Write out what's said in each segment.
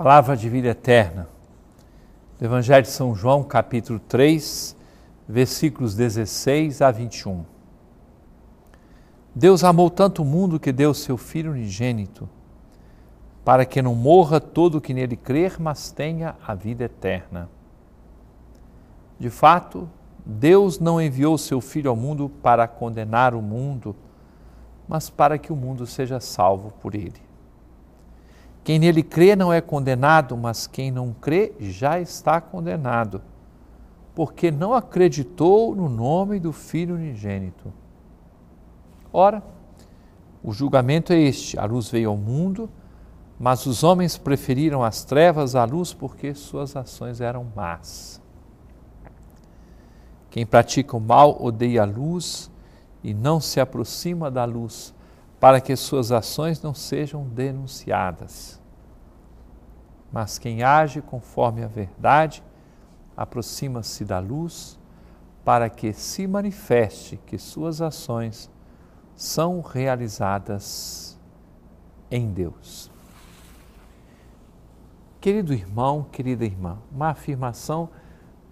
Palavra de vida eterna. Do Evangelho de São João, capítulo 3, versículos 16 a 21. Deus amou tanto o mundo que deu seu Filho unigênito, para que não morra todo o que nele crer, mas tenha a vida eterna. De fato, Deus não enviou seu Filho ao mundo para condenar o mundo, mas para que o mundo seja salvo por ele. Quem nele crê não é condenado, mas quem não crê já está condenado, porque não acreditou no nome do Filho unigênito. Ora, o julgamento é este: a luz veio ao mundo, mas os homens preferiram as trevas à luz porque suas ações eram más. Quem pratica o mal odeia a luz e não se aproxima da luz, para que suas ações não sejam denunciadas. Mas quem age conforme a verdade aproxima-se da luz, para que se manifeste que suas ações são realizadas em Deus. Querido irmão, querida irmã, uma afirmação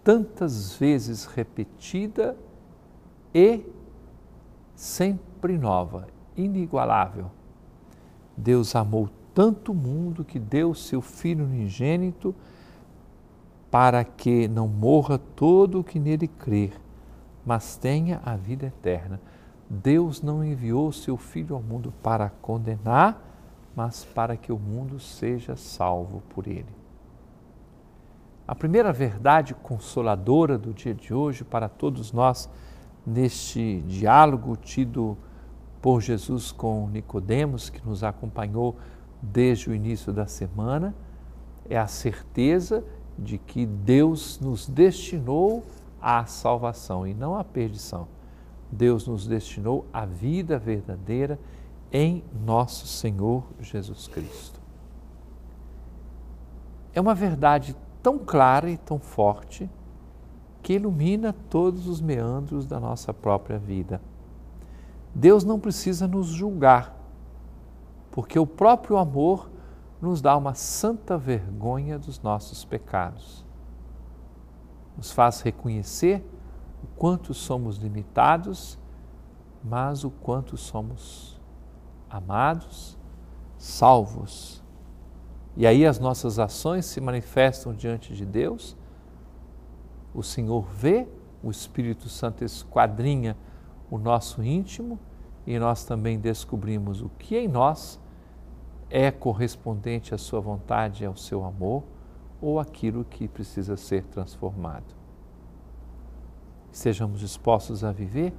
tantas vezes repetida e sempre nova, inigualável. Deus amou tanto o mundo que deu seu Filho unigênito para que não morra todo o que nele crer, mas tenha a vida eterna. Deus não enviou seu Filho ao mundo para condenar, mas para que o mundo seja salvo por ele. A primeira verdade consoladora do dia de hoje para todos nós, neste diálogo tido por Jesus com Nicodemos, que nos acompanhou desde o início da semana, é a certeza de que Deus nos destinou à salvação e não à perdição. Deus nos destinou à vida verdadeira em nosso Senhor Jesus Cristo. É uma verdade tão clara e tão forte que ilumina todos os meandros da nossa própria vida. Deus não precisa nos julgar, porque o próprio amor nos dá uma santa vergonha dos nossos pecados. Nos faz reconhecer o quanto somos limitados, mas o quanto somos amados, salvos. E aí as nossas ações se manifestam diante de Deus. O Senhor vê, o Espírito Santo esquadrinha o nosso íntimo e nós também descobrimos o que em nós é correspondente à sua vontade, ao seu amor, ou aquilo que precisa ser transformado. Sejamos dispostos a viver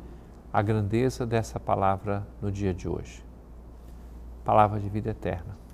a grandeza dessa palavra no dia de hoje. Palavra de vida eterna.